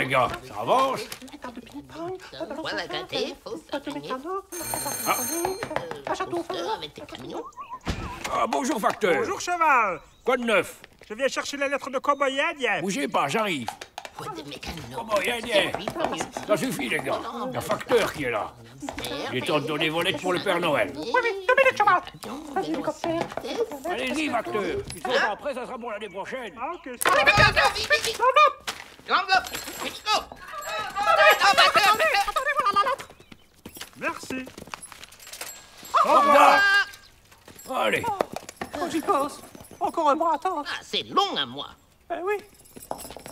les gars, ça avance. Ah, bonjour, facteur. Bonjour, cheval. Quoi de neuf? Je viens chercher la lettre de Cowboy Indien. Bougez pas, j'arrive. Cowboy Indien. Ça suffit, les gars. Il y a facteur qui est là. Il est temps de donner vos lettres pour le Père Noël. Oui, oui, 2 minutes, cheval. Vas-y, hélicoptère. Allez-y, facteur. Il faut pas après, ça sera bon l'année prochaine. Ah, ok. Merci. Au revoir. Allez. Quand j'y pense, encore un mois à attendre. Ah, c'est long, un mois. Eh oui.